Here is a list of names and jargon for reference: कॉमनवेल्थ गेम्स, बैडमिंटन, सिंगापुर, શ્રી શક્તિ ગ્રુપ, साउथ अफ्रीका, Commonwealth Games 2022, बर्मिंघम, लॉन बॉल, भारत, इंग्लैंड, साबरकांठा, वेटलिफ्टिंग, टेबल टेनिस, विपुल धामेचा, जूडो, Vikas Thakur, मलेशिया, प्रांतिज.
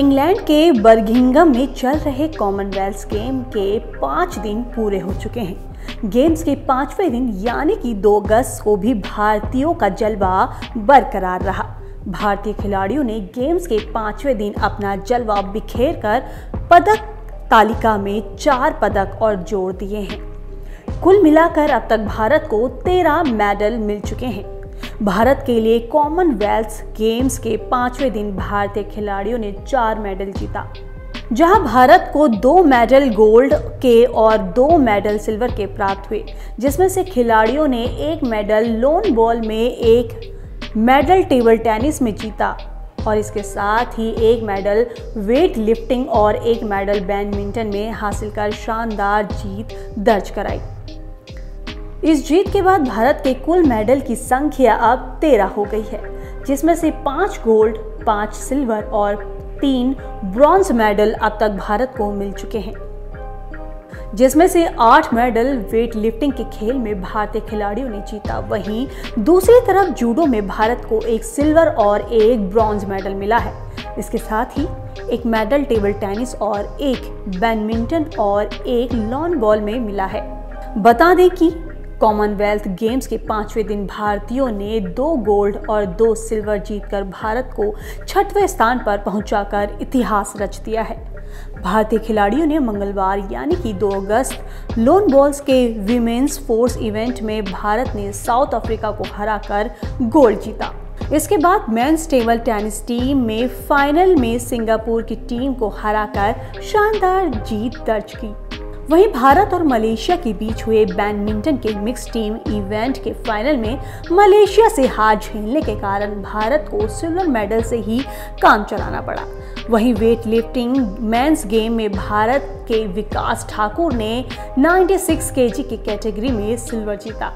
इंग्लैंड के बर्मिंघम में चल रहे कॉमनवेल्थ गेम के 5 दिन पूरे हो चुके हैं। गेम्स के 5वें दिन यानी कि 2 अगस्त को भी भारतीयों का जलवा बरकरार रहा। भारतीय खिलाड़ियों ने गेम्स के 5वें दिन अपना जलवा बिखेर कर पदक तालिका में 4 पदक और जोड़ दिए हैं। कुल मिलाकर अब तक भारत को 13 मेडल मिल चुके हैं। भारत के लिए कॉमनवेल्थ गेम्स के 5वें दिन भारतीय खिलाड़ियों ने 4 मेडल जीता, जहां भारत को 2 मेडल गोल्ड के और 2 मेडल सिल्वर के प्राप्त हुए, जिसमें से खिलाड़ियों ने 1 मेडल लॉन बॉल में, 1 मेडल टेबल टेनिस में जीता और इसके साथ ही 1 मेडल वेटलिफ्टिंग और 1 मेडल बैडमिंटन में हासिल कर शानदार जीत दर्ज कराई। इस जीत के बाद भारत के कुल मेडल की संख्या अब 13 हो गई है, जिसमें से 5 गोल्ड, 5 सिल्वर और 3 ब्रॉन्ज मेडल अब तक भारत को मिल चुके हैं, जिसमें से 8 मेडल वेटलिफ्टिंग के खेल में भारतीय खिलाड़ियों ने जीता। वहीं दूसरी तरफ जूडो में भारत को 1 सिल्वर और 1 ब्रॉन्ज मेडल मिला है। इसके साथ ही 1 मेडल टेबल टेनिस और 1 बैडमिंटन और 1 लॉन बॉल में मिला है। बता दें कि कॉमनवेल्थ गेम्स के 5वें दिन भारतीयों ने 2 गोल्ड और 2 सिल्वर जीतकर भारत को 6वें स्थान पर पहुंचाकर इतिहास रच दिया है। भारतीय खिलाड़ियों ने मंगलवार यानी कि 2 अगस्त लॉन बॉल्स के विमेंस फोर्स इवेंट में भारत ने साउथ अफ्रीका को हराकर गोल्ड जीता। इसके बाद मेंस टेबल टेनिस टीम में फाइनल में सिंगापुर की टीम को हराकर शानदार जीत दर्ज की। वहीं भारत और मलेशिया के बीच हुए बैडमिंटन के मिक्स टीम इवेंट के फाइनल में मलेशिया से हार झेलने के कारण भारत को सिल्वर मेडल से ही काम चलाना पड़ा। वहीं वेटलिफ्टिंग मेंस गेम में भारत के विकास ठाकुर ने 96 kg की कैटेगरी में सिल्वर जीता।